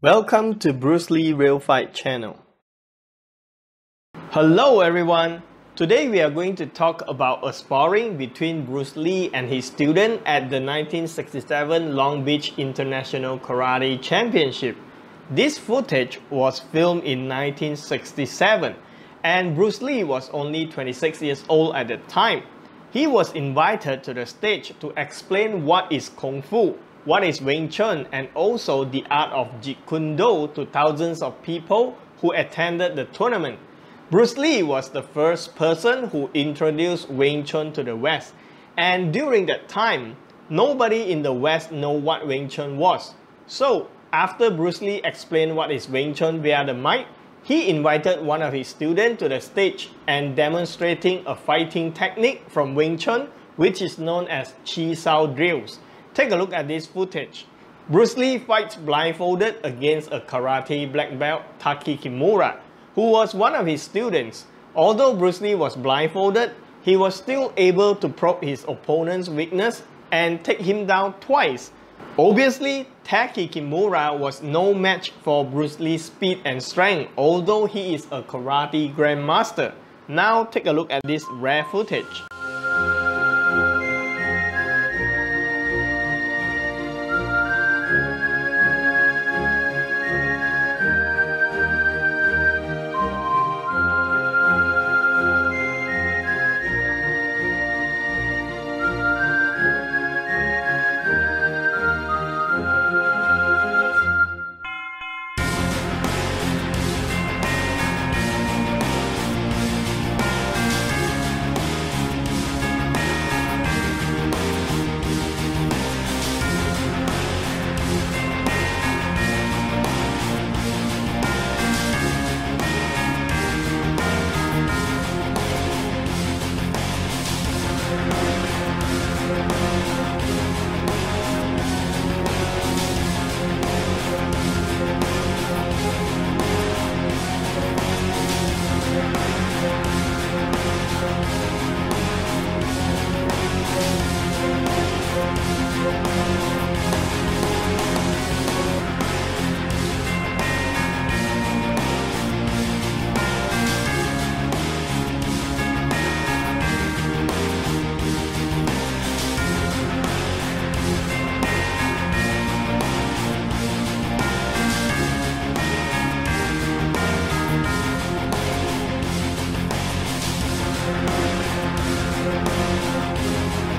Welcome to Bruce Lee Real Fight channel. Hello everyone! Today we are going to talk about a sparring between Bruce Lee and his student at the 1967 Long Beach International Karate Championship. This footage was filmed in 1967 and Bruce Lee was only 26 years old at the time. He was invited to the stage to explain what is Kung Fu, what is Wing Chun, and also the art of Jeet Kune Do to thousands of people who attended the tournament. Bruce Lee was the first person who introduced Wing Chun to the West, and during that time, nobody in the West knew what Wing Chun was. So, after Bruce Lee explained what is Wing Chun via the mic, he invited one of his students to the stage and demonstrating a fighting technique from Wing Chun which is known as Chi Sao Drills. Take a look at this footage. Bruce Lee fights blindfolded against a karate black belt, Taky Kimura, who was one of his students. Although Bruce Lee was blindfolded, he was still able to probe his opponent's weakness and take him down twice. Obviously, Taky Kimura was no match for Bruce Lee's speed and strength, although he is a karate grandmaster. Now take a look at this rare footage.